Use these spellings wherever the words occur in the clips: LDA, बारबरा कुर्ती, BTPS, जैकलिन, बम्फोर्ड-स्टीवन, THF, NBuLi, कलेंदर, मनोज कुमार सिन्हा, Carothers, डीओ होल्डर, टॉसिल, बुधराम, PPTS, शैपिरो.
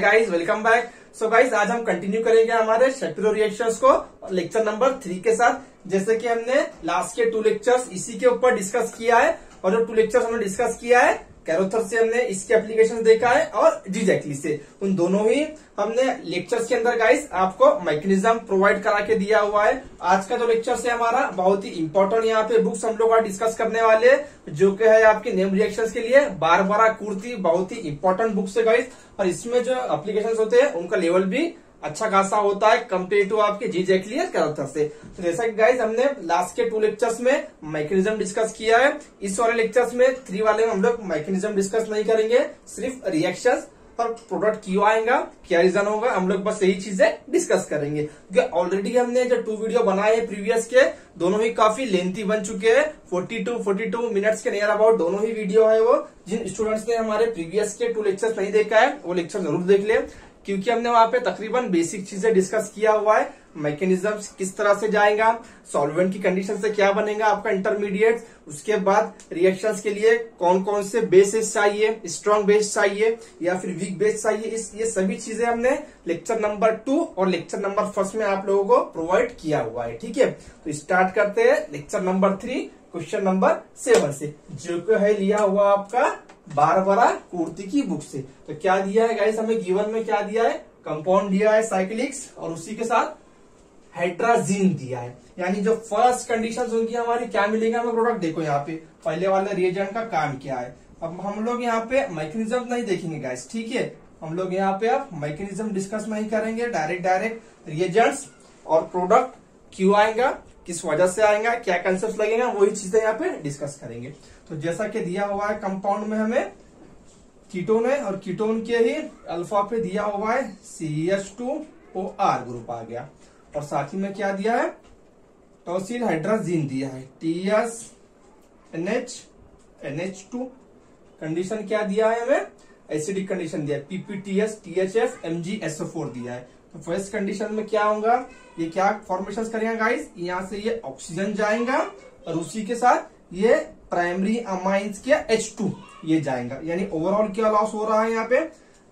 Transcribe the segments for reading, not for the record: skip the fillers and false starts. हाय guys, welcome back. So guys, आज हम continue करेंगे हमारे शैपिरो रिएक्शंस को और लेक्चर नंबर 3 के साथ। जैसे कि हमने लास्ट के 2 लेक्चर्स इसी के ऊपर डिस्कस किया है और जो 2 लेक्चर्स हमने डिस्कस किया है, कैरोथर से हमने इसके एप्लीकेशन देखा है और जैकलिन से, उन दोनों ही हमने लेक्चर्स के अंदर गाइस आपको मैकेनिज्म प्रोवाइड करा के दिया हुआ है। आज का जो लेक्चर है हमारा बहुत ही इम्पोर्टेंट, यहाँ पे बुक्स हम लोग डिस्कस करने वाले जो कि है आपके नेम रिएक्शंस के लिए बारबरा कुर्ती, बहुत ही इम्पोर्टेंट बुक्स है गाइस। और इसमें जो एप्लीकेशन होते हैं उनका लेवल भी अच्छा खासा होता है कंपेयर टू आपके जैकलिन कैरोथर से। तो जैसा कि गाइस हमने लास्ट के 2 लेक्चर्स में मैकेनिज्म डिस्कस किया है, इस वाले लेक्चर्स में 3 वाले में हम लोग मैकेनिज्म डिस्कस नहीं करेंगे, सिर्फ रिएक्शंस और प्रोडक्ट क्यों आएगा, क्या रीजन होगा, हम लोग बस यही चीजें डिस्कस करेंगे। क्योंकि ऑलरेडी हमने जो 2 वीडियो बनाए हैं प्रीवियस के, दोनों ही काफी लेंथी बन चुके हैं, 42 मिनट्स के नियर अबाउट दोनों ही वीडियो है वो। जिन स्टूडेंट्स ने हमारे प्रीवियस के 2 लेक्चर्स नहीं देखा है वो लेक्चर जरूर देख ले, क्योंकि हमने वहां पे तकरीबन बेसिक चीजें डिस्कस किया हुआ है। मैकेनिज्म्स किस तरह से जाएगा, सॉल्वेंट की कंडीशन से क्या बनेगा आपका इंटरमीडिएट, उसके बाद रिएक्शंस के लिए कौन कौन से बेसेस चाहिए, स्ट्रांग बेस चाहिए या फिर वीक बेस चाहिए, ये सभी चीजें हमने लेक्चर नंबर 2 और लेक्चर नंबर 1 में आप लोगों को प्रोवाइड किया हुआ है। ठीक है, तो स्टार्ट करते हैं लेक्चर नंबर 3 क्वेश्चन नंबर 7 से, जो है लिया हुआ आपका बारबरा कुर्ती की बुक से। तो क्या दिया है गाइस हमें गिवन में, क्या दिया है, कंपाउंड दिया है साइक्लिक्स और उसी के साथ हाइड्राजीन दिया है। यानी जो फर्स्ट कंडीशंस होंगी हमारी, क्या मिलेगा हमें प्रोडक्ट। देखो यहाँ पे पहले वाले रिएजेंट का काम क्या है। अब हम लोग यहाँ पे मैकेनिज्म नहीं देखेंगे गाइस, ठीक है, हम लोग यहाँ पे अब मैकेनिज्म डिस्कस नहीं करेंगे, डायरेक्ट रिएजेंट्स और प्रोडक्ट क्यों आएगा, किस वजह से आएगा, क्या कंसेप्ट लगेगा, वही चीजें यहाँ पे डिस्कस करेंगे। तो जैसा कि दिया हुआ है कंपाउंड में हमें कीटोन है और कीटोन के ही अल्फा पे दिया हुआ है CH2OR ग्रुप आ गया और साथ ही में क्या दिया है टॉसिल हाइड्राजीन दिया है TS NH2। कंडीशन क्या दिया है हमें, एसिडिक कंडीशन दिया है, PPTS THF MgSO4 दिया है। तो फर्स्ट कंडीशन में क्या होगा, ये क्या फॉर्मेशन करेगा गाइस, यहाँ से ये ऑक्सीजन जाएगा और उसी के साथ ये प्राइमरी अमाइंस के H2 ये जाएगा। यानी ओवरऑल क्या लॉस हो रहा है यहाँ पे,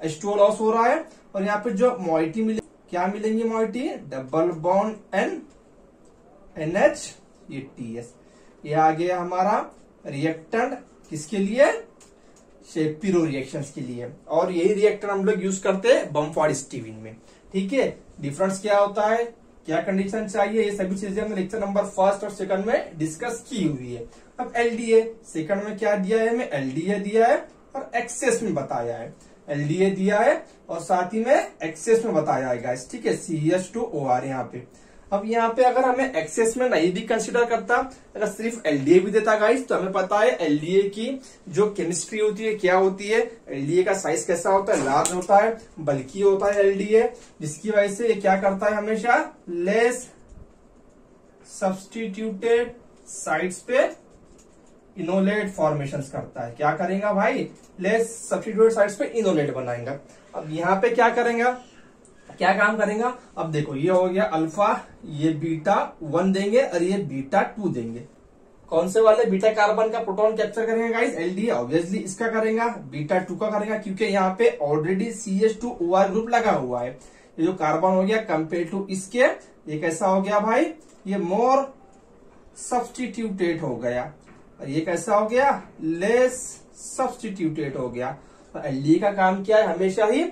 H2 लॉस हो रहा है। और यहाँ पे जो मॉइटी मिले, क्या मिलेंगी मॉइटी, डबल बॉन्ड NH ये TS। ये आ गया हमारा रिएक्टेंट, किसके लिए, शेपिरो रिएक्शंस के लिए। और यही रिएक्टेंट हम लोग यूज करते हैं बम्फोर्ड-स्टीवन में। ठीक है, डिफरेंस क्या होता है, क्या कंडीशन चाहिए, ये सभी चीजें हमने लेक्चर नंबर 1 और 2 में डिस्कस की हुई है। अब LDA सेकंड में क्या दिया है हमें, LDA दिया है और एक्सेस में बताया है, LDA दिया है और साथ ही में एक्सेस में बताया है गाइस। ठीक है, CH2OR यहाँ पे। अब यहाँ पे अगर हमें एक्सेस में नहीं भी कंसिडर करता, अगर सिर्फ LDA भी देता गाइस, तो हमें पता है LDA की जो केमिस्ट्री होती है क्या होती है, LDA का साइज कैसा होता है, लार्ज होता है, बल्की होता है LDA, जिसकी वजह से ये क्या करता है हमेशा लेस सब्सटीट्यूटेड साइड्स पे इनोलेट फॉर्मेशंस करता है। क्या करेगा भाई, लेस सब्सटीट्यूटेड साइड्स पे इनोलेट बनाएगा। अब यहाँ पे क्या करेगा, क्या काम करेगा, अब देखो ये हो गया अल्फा, ये बीटा 1 देंगे और ये बीटा 2 देंगे। कौन से वाले बीटा कार्बन का प्रोटॉन कैप्चर करेंगे गाइस, LDA ऑब्वियसली इसका करेगा, बीटा 2 का करेगा, क्योंकि यहाँ पे ऑलरेडी CH2OR ग्रुप लगा हुआ है। ये जो कार्बन हो गया कंपेयर टू इसके, ये कैसा हो गया भाई, ये मोर सब्सटीट्यूटेड हो गया और ये कैसा हो गया, लेस सब्सटीट्यूटेड हो गया। और LDA का काम क्या है, हमेशा ही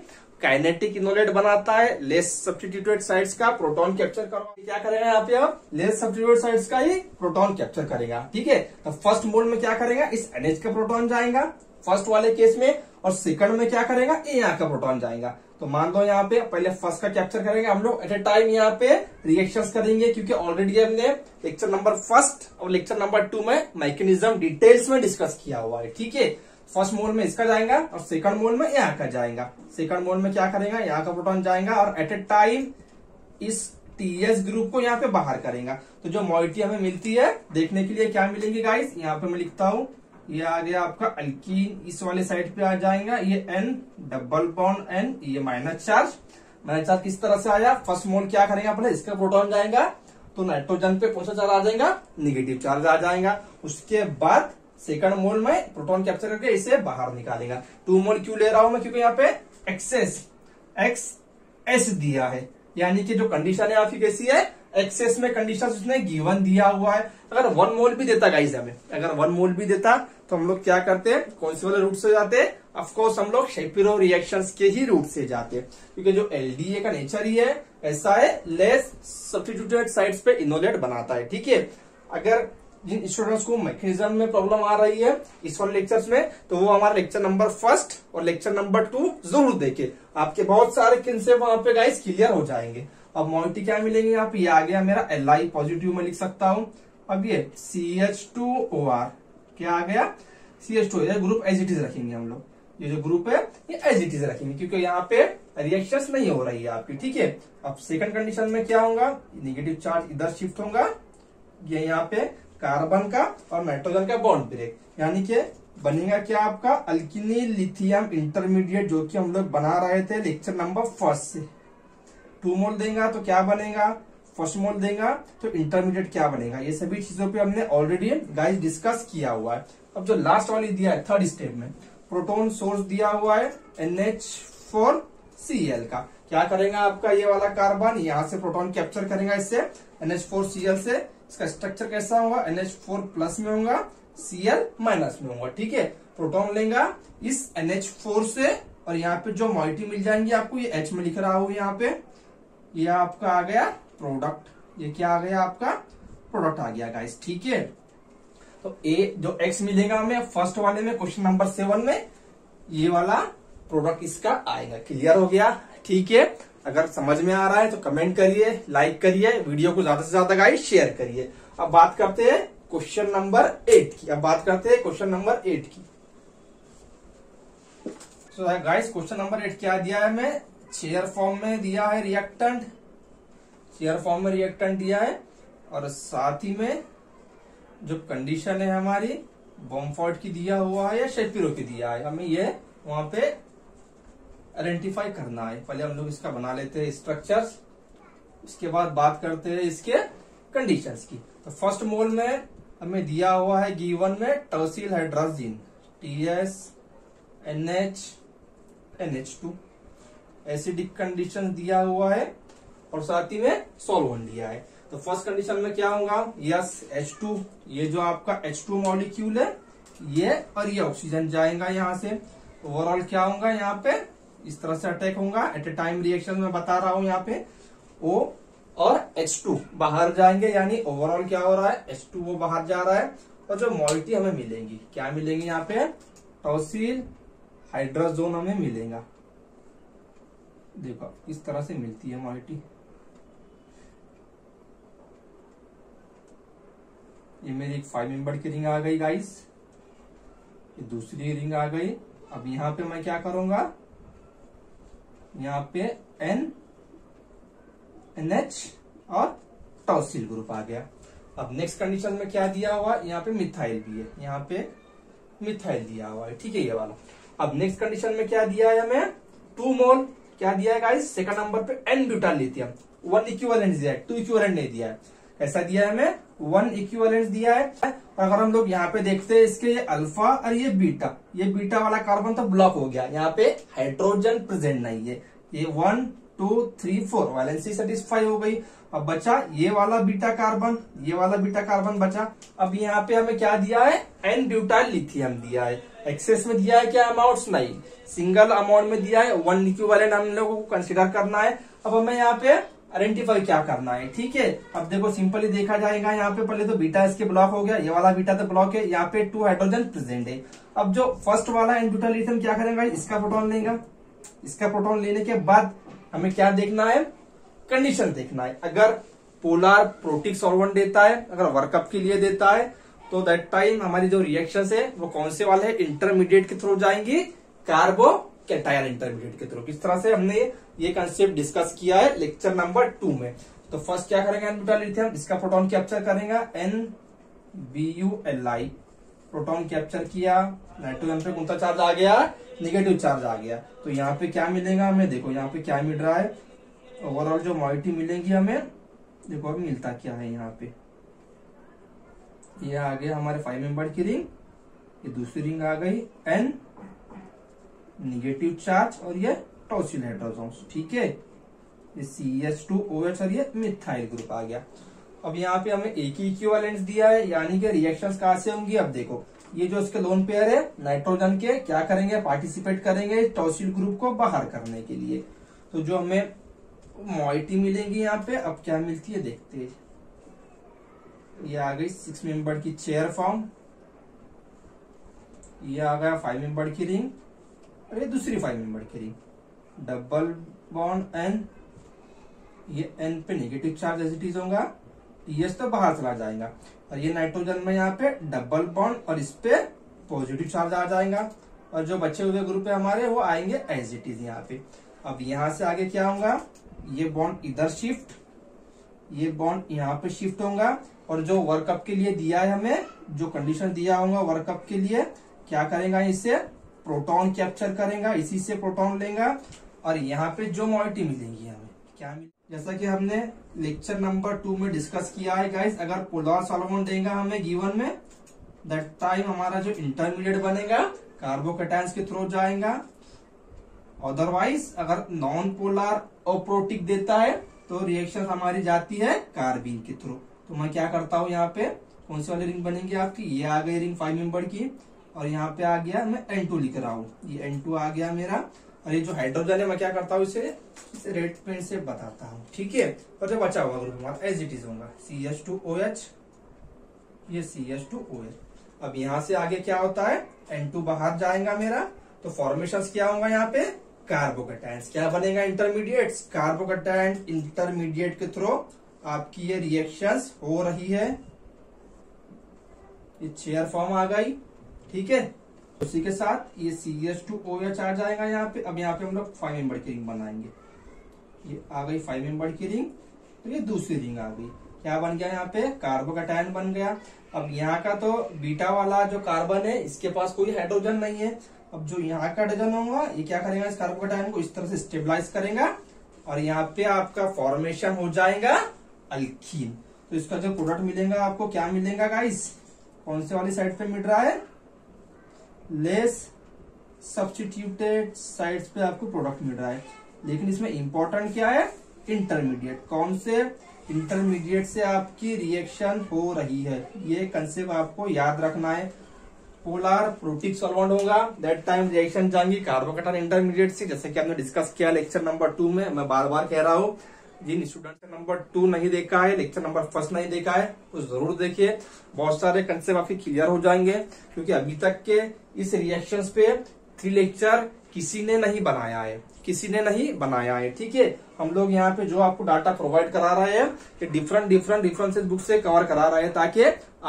काइनेटिक इनोलेट बनाता है, लेस सब्सटीट्यूटेड साइड्स का प्रोटॉन कैप्चर करो। क्या करेगा यहाँ पे, अब लेस सब्सटीट्यूटेड साइड्स का ही प्रोटॉन कैप्चर करेगा। ठीक है, तो फर्स्ट मोड में क्या करेगा, इस NH का प्रोटॉन जाएगा फर्स्ट वाले केस में, और सेकंड में क्या करेगा, ये यहाँ का प्रोटॉन जाएगा। तो मान लो यहाँ पे पहले फर्स्ट का कैप्चर करेंगे हम लोग, एट ए टाइम यहाँ पे रिएक्शंस करेंगे, क्योंकि ऑलरेडी हमने लेक्चर नंबर 1 और लेक्चर नंबर 2 में मैकेनिज्म डिटेल्स में डिस्कस किया हुआ है। ठीक है, फर्स्ट मोल में इसका जाएगा और सेकंड मोल में यहाँ का जाएगा। सेकंड मोल में क्या करेगा, यहाँ का प्रोटॉन जाएगा और एट ए टाइम इस TS ग्रुप को यहाँ पे बाहर करेगा। तो जो मॉइटी हमें मिलती है देखने के लिए क्या मिलेगी गाइस, यहाँ पे मैं लिखता हूँ, ये आ गया आपका अल्कीन, इस वाले साइड पे आ जाएगा ये N डबल बॉन्ड N, ये माइनस चार्ज किस तरह से आया, फर्स्ट मोल क्या करेगा अपने, इसका प्रोटॉन जाएगा तो नाइट्रोजन पे कौन सा चार्ज आ जाएगा, निगेटिव चार्ज आ जाएगा। उसके बाद सेकंड मोल में प्रोटॉन कैप्चर करके इसे बाहर निकालेगा। 2 मोल क्यों ले रहा हूं मैं, क्योंकि यहाँ पे एक्सेस एक्स एस दिया है, यानी कि जो कंडीशन है आपकी कैसी है, एक्सेस में कंडीशन उसने गिवन दिया हुआ है। अगर 1 मोल भी देता गाइस हमें, अगर 1 मोल भी देता तो हम लोग क्या करते, कौन से वाले रूट से जाते, ऑफकोर्स हम लोग शेपिरो रिएक्शंस के ही रूट से जाते, क्योंकि जो एलडीए का नेचर ही है ऐसा है, लेस सब्स्टिट्यूटेड साइड्स पे इनोलेट बनाता है। ठीक है, अगर जिन स्टूडेंट्स को मैकेनिज्म में प्रॉब्लम आ रही है इस वाले लेक्चर्स में, तो वो हमारा लेक्चर नंबर 1 और लेक्चर नंबर 2 जरूर देखे, आपके बहुत सारे कंसेप्ट वहां पे गाइस क्लियर हो जाएंगे। अब मॉइटी क्या मिलेंगे यहाँ पे, ये आ गया मेरा Li पॉजिटिव में लिख सकता हूं। अब ये CH2OR क्या आ गया, CH2 ये ग्रुप एज इट इज रखेंगे हम लोग, ये जो ग्रुप है ये एज इट इज रखेंगे, क्योंकि यहाँ पे रिएक्शन नहीं हो रही है आपकी। ठीक है, अब सेकंड कंडीशन में क्या होगा, निगेटिव चार्ज इधर शिफ्ट होगा, ये यहाँ पे कार्बन का और नाइट्रोजन का बॉन्ड ब्रेक, यानी कि बनेगा क्या आपका अल्किनी लिथियम इंटरमीडिएट, जो कि हम लोग बना रहे थे लेक्चर नंबर 1 से। 2 मोल देगा तो क्या बनेगा, 1 मोल देगा तो इंटरमीडिएट क्या बनेगा, ये सभी चीजों पे हमने ऑलरेडी गाइस डिस्कस किया हुआ है। अब जो लास्ट वाली दिया है थर्ड स्टेप में, प्रोटोन सोर्स दिया हुआ है NH4Cl का, क्या करेगा आपका ये वाला कार्बन यहाँ से प्रोटोन कैप्चर करेगा, इससे NH4Cl से, इसका स्ट्रक्चर कैसा होगा, NH4+ में होगा, Cl- में होगा। ठीक है, प्रोटॉन लेगा इस NH4 से, और यहाँ पे जो मॉइटी मिल जाएंगी आपको, ये H में लिख रहा हूं यहाँ पे, ये आपका आ गया प्रोडक्ट, ये क्या आ गया आपका प्रोडक्ट आ गया गाइस। ठीक है, तो ए जो X मिलेगा हमें फर्स्ट वाले में क्वेश्चन नंबर 7 में, ये वाला प्रोडक्ट इसका आएगा। क्लियर हो गया? ठीक है, अगर समझ में आ रहा है तो कमेंट करिए, लाइक करिए, वीडियो को ज्यादा से ज्यादा गाइस शेयर करिए। अब बात करते हैं क्वेश्चन नंबर 8 की। So guys, क्वेश्चन नंबर 8 क्या दिया है हमें, चेयर फॉर्म में दिया है रिएक्टेंट, चेयर फॉर्म में रिएक्टेंट दिया है, और साथ ही में जो कंडीशन है हमारी बॉम्फोर्ड की दिया हुआ है या शेपिरो की दिया है, हमें ये वहां पे आइडेंटिफाई करना है। पहले हम लोग इसका बना लेते हैं स्ट्रक्चर्स, उसके बाद बात करते हैं इसके कंडीशंस की। तो 1 मोल में हमें दिया हुआ है गिवन में tosyl hydrazine, TS NH NH2, acidic condition दिया हुआ है, और साथ ही में सोलवेंट दिया है। तो फर्स्ट कंडीशन में क्या होगा, यस H2, ये जो आपका H2 मॉलिक्यूल है ये, और ये ऑक्सीजन जाएगा यहाँ से। ओवरऑल क्या होगा यहाँ पे, इस तरह से अटैक होगा एट ए टाइम रिएक्शन में, बता रहा हूं यहाँ पे O और H2 बाहर जाएंगे, यानी ओवरऑल क्या हो रहा है, H2O बाहर जा रहा है, और जो मॉलिटी हमें मिलेंगी, क्या मिलेंगी यहाँ पे, टॉसिल हाइड्राजोन हमें मिलेगा। देखो इस तरह से मिलती है मॉलिटी, ये मेरी एक 5 मेंबर की रिंग आ गई गाइस, ये दूसरी रिंग आ गई। अब यहाँ पे मैं क्या करूंगा, यहाँ पे NH और टॉसिल ग्रुप आ गया। अब नेक्स्ट कंडीशन में क्या दिया हुआ, यहाँ पे मिथाइल भी है, यहाँ पे मिथाइल दिया हुआ है। ठीक है, ये वाला। अब नेक्स्ट कंडीशन में क्या दिया है हमें, 2 मोल क्या दिया है गाइस, सेकंड नंबर पे N-ब्यूटाइल लिथियम, 1 इक्विवेलेंट दिया है, 2 इक्विवेलेंट नहीं दिया है। कैसा दिया है हमें, 1 इक्विवेलेंट दिया है। अगर हम लोग यहाँ पे देखते हैं इसके, ये अल्फा और ये बीटा, ये बीटा वाला कार्बन तो ब्लॉक हो गया, यहाँ पे हाइड्रोजन प्रेजेंट नहीं है। ये 1 2 3 4 वैलेंसी सेटिस्फाई हो गई। अब बचा ये वाला बीटा कार्बन, ये वाला बीटा कार्बन बचा। अब यहाँ पे हमें क्या दिया है, N-ब्यूटाइल लिथियम दिया है। एक्सेस में दिया है क्या अमाउंट, नहीं, सिंगल अमाउंट में दिया है, 1 इक्विवेलेंट हम लोगों को कंसिडर करना है। अब हमें यहाँ पे आइडेंटिफाई क्या करना है। ठीक है, अब देखो सिंपली देखा जाएगा, यहाँ पे पहले तो बीटा इसके ब्लॉक हो गया, ये वाला बीटा तो ब्लॉक है, यहाँ पे 2 हाइड्रोजन प्रेजेंट है। अब जो फर्स्ट वाला N-ब्यूटाइल लिथियम क्या करेगा, इसका प्रोटॉन लेगा, इसका प्रोटॉन लेने के बाद हमें क्या देखना है, कंडीशन देखना है। अगर पोलर प्रोटिक सॉल्वेंट देता है, अगर वर्कअप के लिए देता है, तो दैट टाइम हमारी जो रिएक्शंस है वो कौन से वाले है, इंटरमीडिएट के थ्रू जाएंगी, कार्बो कैटायन इंटरमीडिएट के थ्रू। किस तरह से हमने ये कंसेप्ट डिस्कस किया है लेक्चर नंबर 2 में। तो फर्स्ट क्या करेंगे, N-ब्यूटाइल लिथियम, इसका प्रोटॉन कैप्चर करेगा, NBuLi प्रोटॉन कैप्चर किया, नाइट्रोजन पे कौन सा चार्ज आ गया, निगेटिव चार्ज आ गया। तो यहाँ पे क्या मिलेगा हमें, देखो यहाँ पे क्या मिल रहा है, ओवरऑल जो मॉइटी मिलेगी हमें, देखो अभी मिलता क्या है यहाँ पे, ये आ गया हमारे 5 मेंबर की रिंग, ये दूसरी रिंग आ गई, N निगेटिव चार्ज और ये टॉसिलेट्रोसोम्स। ठीक है, ये CH2OH और ये मिथाइल ग्रुप आ गया। अब यहाँ पे हमें एक ही इक्विवेलेंट दिया है, यानी कि रिएक्शंस कहाँ से होंगी। अब देखो ये जो इसके लोन पेयर है नाइट्रोजन के, क्या करेंगे, पार्टिसिपेट करेंगे टॉसिल ग्रुप को बाहर करने के लिए। तो जो हमें मोइटी मिलेंगी यहाँ पे, अब क्या मिलती है देखते हैं। ये आ गई 6 मेंबर की चेयर फॉर्म, ये आ गया 5 मेंबर की रिंग और ये दूसरी 5 मेंबर की रिंग। डबल बॉन्ड एन, ये एन पे negative charge as it is होगा, टीएस तो बाहर चला जाएगा और ये नाइट्रोजन में यहाँ पे डबल बॉन्ड और इस पे पॉजिटिव चार्ज आ जाएगा और जो बचे हुए ग्रुप है हमारे वो आएंगे एज इट इज यहाँ पे। अब यहाँ से आगे क्या होगा, ये बॉन्ड इधर शिफ्ट, ये बॉन्ड यहाँ पे शिफ्ट होगा और जो वर्कअप के लिए दिया है हमें, जो कंडीशन दिया होगा वर्कअप के लिए, क्या करेगा, इससे प्रोटॉन कैप्चर करेगा, इसी से प्रोटॉन लेगा और यहाँ पे जो मॉइटी मिलेंगी हमें क्या मिलेगी। जैसा कि हमने लेक्चर नंबर 2 में डिस्कस किया है गाइस, अगर पोलर सॉल्वेंट देगा हमें गिवन में, दैट टाइम हमारा जो इंटरमीडिएट बनेगा कार्बोकैटायंस के थ्रू जाएगा। अदरवाइज अगर नॉन पोलर अप्रोटिक देता है तो रिएक्शन हमारी जाती है कार्बीन के थ्रू। तो मैं क्या करता हूँ, यहाँ पे कौन सी वाली रिंग बनेगी आपकी, ये आ गई रिंग 5 मेंबर की और यहाँ पे आ गया मैं N2 लिख रहा हूँ, ये N2 आ गया मेरा और ये जो हाइड्रोजन है मैं क्या करता हूँ इसे रेड पेन से बताता हूँ। ठीक है, और जो बचा हुआ ग्रुप हमारा एज इट इज होगा CH2OH, ये CH2OH। अब यहाँ से आगे क्या होता है, N2 बाहर जाएगा मेरा, तो फॉर्मेशंस क्या होगा यहाँ पे, कार्बोकैटायंस क्या बनेगा, इंटरमीडिएट्स, कार्बोकैटायन इंटरमीडिएट के थ्रू आपकी ये रिएक्शंस हो रही है। ये चेयर फॉर्म आ गई। ठीक है, उसी के साथ ये CH2OH आ जाएगा यहाँ पे। अब यहाँ पे हम लोग 5 मेंबर की रिंग बनाएंगे, ये आ गई 5 मेंबर की रिंग, तो ये दूसरी रिंग आ गई, क्या बन गया यहाँ पे, कार्बोकैटायन बन गया। अब यहाँ का तो बीटा वाला जो कार्बन है इसके पास कोई हाइड्रोजन नहीं है, अब जो यहाँ का हाइड्रोजन होगा ये क्या करेगा, इस कार्बोकैटायन को इस तरह से स्टेबलाइज करेगा और यहाँ पे आपका फॉर्मेशन हो जाएगा अल्कीन। तो इसका जो प्रोडक्ट मिलेगा आपको क्या मिलेगा गाइस, कौन से वाली साइड पे मिल रहा है, लेस सब्स्टिट्यूटेड साइड्स पे आपको प्रोडक्ट मिल रहा है। लेकिन इसमें इंपॉर्टेंट क्या है, इंटरमीडिएट, कौन से इंटरमीडिएट से आपकी रिएक्शन हो रही है, ये कंसेप्ट आपको याद रखना है। पोलर प्रोटिक सॉल्वेंट होगा, दैट टाइम रिएक्शन जाएंगी कार्बोकैटायन इंटरमीडिएट से, जैसे कि हमने डिस्कस किया लेक्चर नंबर 2 में। मैं बार बार कह रहा हूँ, जिन स्टूडेंट ने नंबर 2 नहीं देखा है, लेक्चर नंबर 1 नहीं देखा है, तो जरूर देखिए, बहुत सारे कंसेप्ट आपके क्लियर हो जाएंगे। क्योंकि अभी तक के इस रिएक्शंस पे 3 लेक्चर किसी ने नहीं बनाया है, किसी ने नहीं बनाया है। ठीक है, हम लोग यहाँ पे जो आपको डाटा प्रोवाइड करा रहे हैं ये डिफरेंट डिफरेंसेस बुक से कवर करा रहे हैं, ताकि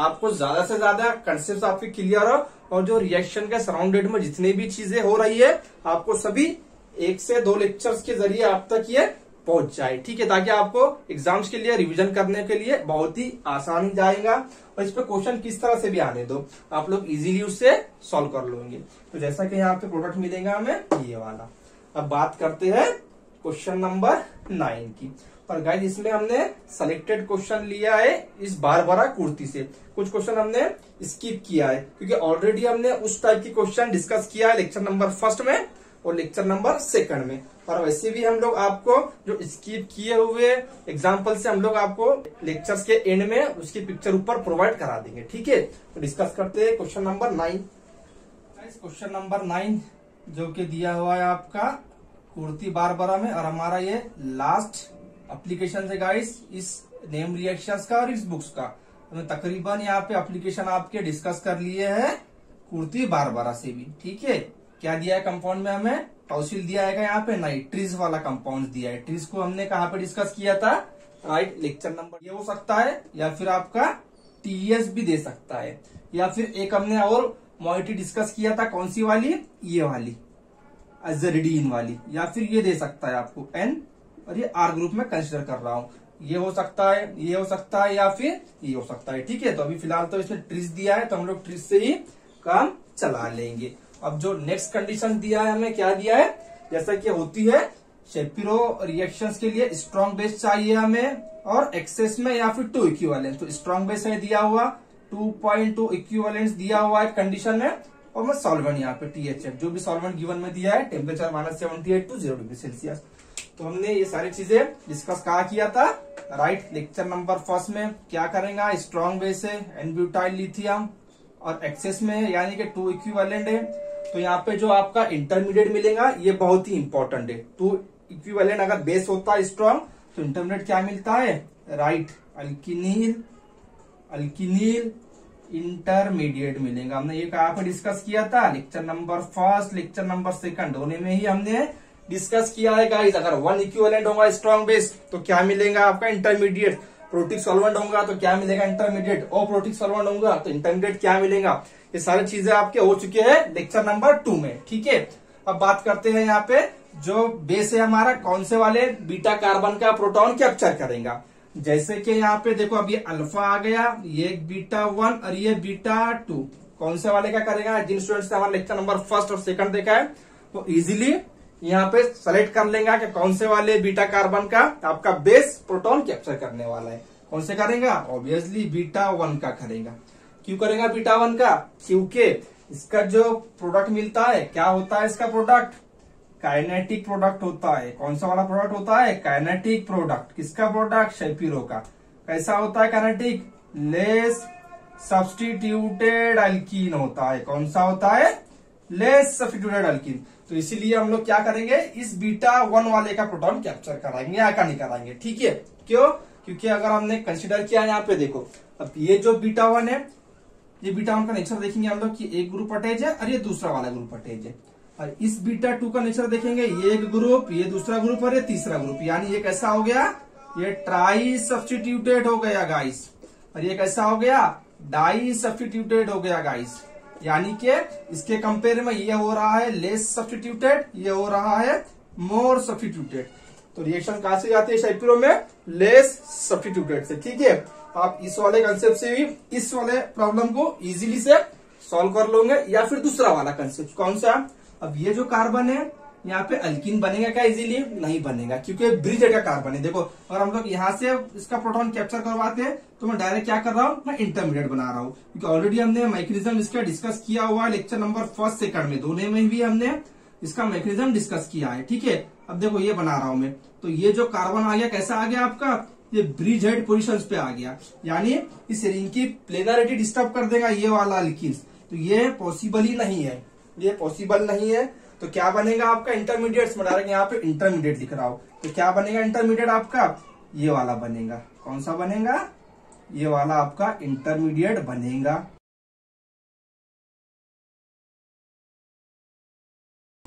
आपको ज्यादा से ज्यादा कंसेप्ट आपके क्लियर हो और जो रिएक्शन के सराउंडेड में जितनी भी चीजें हो रही है आपको सभी 1 से 2 लेक्चर्स के जरिए आप तक ये पहुंच जाए। ठीक है, ताकि आपको एग्जाम्स के लिए रिवीजन करने के लिए बहुत ही आसानी जाएगा और इस पे क्वेश्चन किस तरह से भी आने दो, आप लोग इजीली उससे सॉल्व कर लोगे। तो जैसा कि यहाँ पे प्रोडक्ट मिलेगा हमें ये वाला। अब बात करते हैं क्वेश्चन नंबर 9 की। पर गाइस इसमें हमने सेलेक्टेड क्वेश्चन लिया है इस बारबरा कुर्ती से, कुछ क्वेश्चन हमने स्किप किया है क्योंकि ऑलरेडी हमने उस टाइप की क्वेश्चन डिस्कस किया है लेक्चर नंबर 1 में और लेक्चर नंबर 2 में। और वैसे भी हम लोग आपको जो स्किप किए हुए एग्जाम्पल से हम लोग आपको लेक्चर्स के एंड में उसकी पिक्चर ऊपर प्रोवाइड करा देंगे। ठीक है, तो डिस्कस करते हैं क्वेश्चन नंबर 9। क्वेश्चन नंबर 9 जो कि दिया हुआ है आपका कुर्ती बारबरा में और हमारा ये लास्ट एप्लीकेशन है गाइस इस नेम रिएक्शंस का और इस बुक्स का। हमने तकरीबन यहाँ पे एप्लीकेशन आपके डिस्कस कर लिए है कुर्ती बारबरा से भी। ठीक है, क्या दिया है कंपाउंड में हमें, टॉसिल दिया है यहाँ पे, नाइट्रीज वाला कंपाउंड दिया है। ट्रीज को हमने कहाँ पे डिस्कस किया था, राइट, लेक्चर नंबर, ये हो सकता है या फिर आपका टीएस भी दे सकता है, या फिर एक हमने और मॉइटी डिस्कस किया था, कौन सी वाली, ये वाली एजरीडीन वाली, या फिर ये दे सकता है आपको एन और ये आर ग्रुप में कंसिडर कर रहा हूँ, ये हो सकता है, ये हो सकता है या फिर ये हो सकता है। ठीक है, तो अभी फिलहाल तो इसमें ट्रीज दिया है तो हम लोग ट्रीज से ही काम चला लेंगे। अब जो नेक्स्ट कंडीशन दिया है हमें, क्या दिया है, जैसा कि होती है शेपिरो रिएक्शंस के लिए स्ट्रॉन्ग बेस चाहिए हमें और एक्सेस में या फिर 2 इक्विवेलेंस। तो स्ट्रॉन्ग बेस है दिया हुआ, 2.2 इक्विवेलेंस दिया हुआ है कंडीशन में और मैं सॉल्वेंट यहाँ पे THF जो भी सॉल्वेंट गिवन में दिया है टेम्परेचर -78 to 0 डिग्री सेल्सियस। तो हमने ये सारी चीजें डिस्कस कहा किया था राइट लेक्चर नंबर 1 में। क्या करेंगे स्ट्रॉन्ग बेस है एनब्यूटाइल लिथियम और एक्सेस में यानी कि 2 इक्विवेलेंट है तो यहाँ पे जो आपका इंटरमीडिएट मिलेगा ये बहुत ही इंपॉर्टेंट है। 2 इक्विवेलेंट अगर बेस होता है स्ट्रॉन्ग तो इंटरमीडिएट क्या मिलता है राइट अल्किनिल इंटरमीडिएट मिलेगा। हमने ये कहाँ पे डिस्कस किया था लेक्चर नंबर 1 लेक्चर नंबर 2 होने में ही हमने डिस्कस किया है गाइस। अगर 1 इक्विवेलेंट होगा स्ट्रॉन्ग बेस तो क्या मिलेगा आपका इंटरमीडिएट, प्रोटिक सॉल्वेंट होगा तो क्या मिलेगा इंटरमीडिएट और प्रोटिक सॉल्वेंट होगा तो इंटरमीडिएट क्या मिलेगा। ये सारी चीजें आपके हो चुके हैं लेक्चर नंबर 2 में। ठीक है अब बात करते हैं यहाँ पे जो बेस है हमारा कौन से वाले बीटा कार्बन का प्रोटॉन कैप्चर करेगा। जैसे कि यहाँ पे देखो अब ये अल्फा आ गया ये बीटा 1 और ये बीटा 2 कौन से वाले का करेगा। जिन स्टूडेंट्स ने हमारा लेक्चर नंबर 1 और 2 देखा है वो इजीली यहाँ पे सेलेक्ट कर लेगा कि कौन से वाले बीटा कार्बन का आपका बेस प्रोटॉन कैप्चर करने वाला है। कौन से करेगा ऑब्वियसली बीटा 1 का करेगा। क्यों करेगा बीटा 1 का क्योंकि इसका जो प्रोडक्ट मिलता है क्या होता है इसका प्रोडक्ट काइनेटिक प्रोडक्ट होता है। कौन सा वाला प्रोडक्ट होता है काइनेटिक प्रोडक्ट। किसका प्रोडक्ट शेपिरो का। कैसा होता है काइनेटिक लेस सब्सटीट्यूटेड अल्कीन होता है। कौन सा होता है लेस सब्सटीट्यूटेड अल्कीन। तो इसीलिए हम लोग क्या करेंगे इस बीटा 1 वाले का प्रोटॉन कैप्चर कराएंगे या का नहीं कराएंगे। ठीक है क्यों क्योंकि अगर हमने कंसिडर किया यहाँ पे देखो अब ये जो बीटा 1 है ये बीटा 1 का नेचर देखेंगे हम लोग कि एक ग्रुप अटैच है और ये दूसरा वाला ग्रुप अटैच है और इस बीटा 2 का नेचर देखेंगे ये एक ग्रुप ये दूसरा ग्रुप और ये तीसरा ग्रुप यानी ये कैसा हो गया ये ट्राई सब्सटीट्यूटेड हो गया गाइस और ये कैसा हो गया डाई सब्सटीट्यूटेड हो गया गाइस। यानी कि इसके कंपेयर में ये हो रहा है लेस सब्सटीट्यूटेड ये हो रहा है मोर सब्सटीट्यूटेड। तो रिएक्शन कहां से जाती है शाइपिरो में लेस सब्सटीट्यूटेड से। ठीक है आप इस वाले कंसेप्ट से भी इस वाले प्रॉब्लम को इजीली से सॉल्व कर लोगे या फिर दूसरा वाला कंसेप्ट कौन सा। अब ये जो कार्बन है यहाँ पे अल्किन बनेगा क्या इजीली नहीं बनेगा क्योंकि ब्रिज का कार्बन है। देखो अगर हम लोग यहाँ से इसका प्रोटॉन कैप्चर करवाते हैं तो मैं डायरेक्ट क्या कर रहा हूँ मैं इंटरमीडिएट बना रहा हूँ क्योंकि ऑलरेडी हमने मैकेनिज्म इसका डिस्कस किया हुआ है लेक्चर नंबर 1, 2 में। दोनों में भी हमने इसका मैकेनिज्म डिस्कस किया है। ठीक है अब देखो ये बना रहा हूँ मैं तो ये जो कार्बन आ गया कैसा आ गया आपका ये ब्रिज हेड पोजिशन पे आ गया यानी इस रिंग की प्लेनारिटी डिस्टर्ब कर देगा ये वाला अल्किन। तो ये पॉसिबल ही नहीं है ये पॉसिबल नहीं है। तो क्या बनेगा आपका इंटरमीडिएट्स में डायरेक्ट यहाँ पे इंटरमीडिएट लिख रहा हूं तो क्या बनेगा इंटरमीडिएट आपका ये वाला बनेगा। कौन सा बनेगा ये वाला आपका इंटरमीडिएट बनेगा।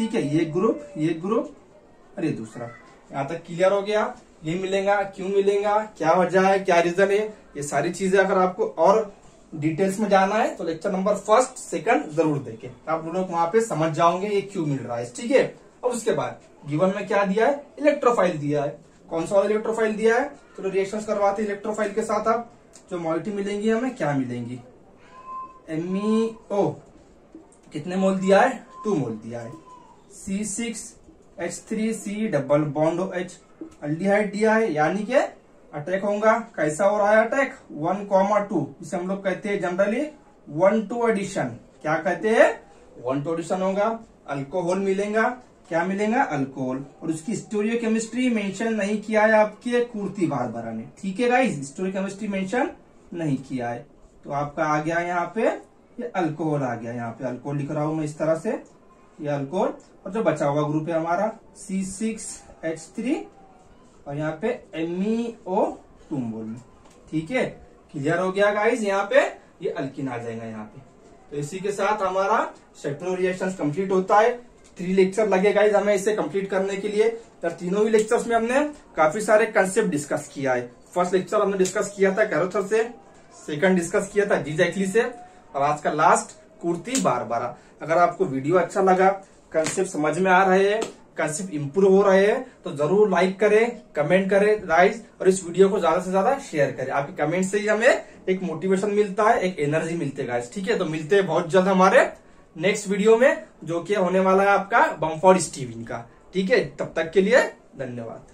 ठीक है ये ग्रुप अरे दूसरा यहाँ तक क्लियर हो गया। ये मिलेगा क्यों मिलेगा क्या वजह है क्या रीजन है ये सारी चीजें अगर आपको और डिटेल्स में जाना है तो लेक्चर नंबर 1, 2 जरूर देखें आप लोग वहां पे समझ जाओगे ये क्यों मिल रहा है। ठीक है अब उसके बाद गिवन में क्या दिया है इलेक्ट्रोफाइल दिया है। कौन सा वाला इलेक्ट्रोफाइल दिया है तो रिएक्शंस करवाते हैं इलेक्ट्रोफाइल के साथ। आप जो मॉलिटी मिलेंगी हमें क्या मिलेंगी MeO कितने मोल दिया है 2 मोल दिया है C6H3C double bond OH aldehyde दिया है यानी के अटैक होगा। कैसा हो रहा है अटैक 1, 2 इसे हम लोग कहते हैं जनरली 1,2 एडिशन। क्या कहते हैं 1,2 एडिशन होगा। अल्कोहल मिलेगा क्या मिलेगा अल्कोहल और उसकी स्टीरियोकेमिस्ट्री मेंशन नहीं किया है आपके कुर्ती बारबरा ने। ठीक है गाइस स्टीरियोकेमिस्ट्री मेंशन नहीं किया है तो आपका आ गया यहाँ पे ये अल्कोहल आ गया यहाँ पे अल्कोहल लिख रहा हूं मैं इस तरह से ये अल्कोहल और जो बचा हुआ ग्रुप है हमारा C6H3 और यहाँ पे MeO2 मोल में। ठीक है क्लियर हो गया गाइज यहाँ पे ये अल्किन आ जाएगा यहाँ पे। तो इसी के साथ हमारा शेपिरो रिएक्शंस कंप्लीट होता है। 3 लेक्चर लगे गाइज हमें इसे कंप्लीट करने के लिए। तो 3 ही लेक्चर्स में हमने काफी सारे कंसेप्ट डिस्कस किया है। 1st लेक्चर हमने डिस्कस किया था कैरोथर से, 2nd डिस्कस किया था जैकलिन से और आज का लास्ट कुर्ती बारबरा। अगर आपको वीडियो अच्छा लगा कंसेप्ट समझ में आ रहे हैं कंसेप्ट इंप्रूव हो रहे हैं तो जरूर लाइक करें कमेंट करें गाइस और इस वीडियो को ज्यादा से ज्यादा शेयर करें। आपके कमेंट से ही हमें एक मोटिवेशन मिलता है एक एनर्जी मिलती है गाइस। ठीक है तो मिलते हैं बहुत जल्द हमारे नेक्स्ट वीडियो में जो कि होने वाला है आपका बम्फोर्ड-स्टीवन का। ठीक है तब तक के लिए धन्यवाद।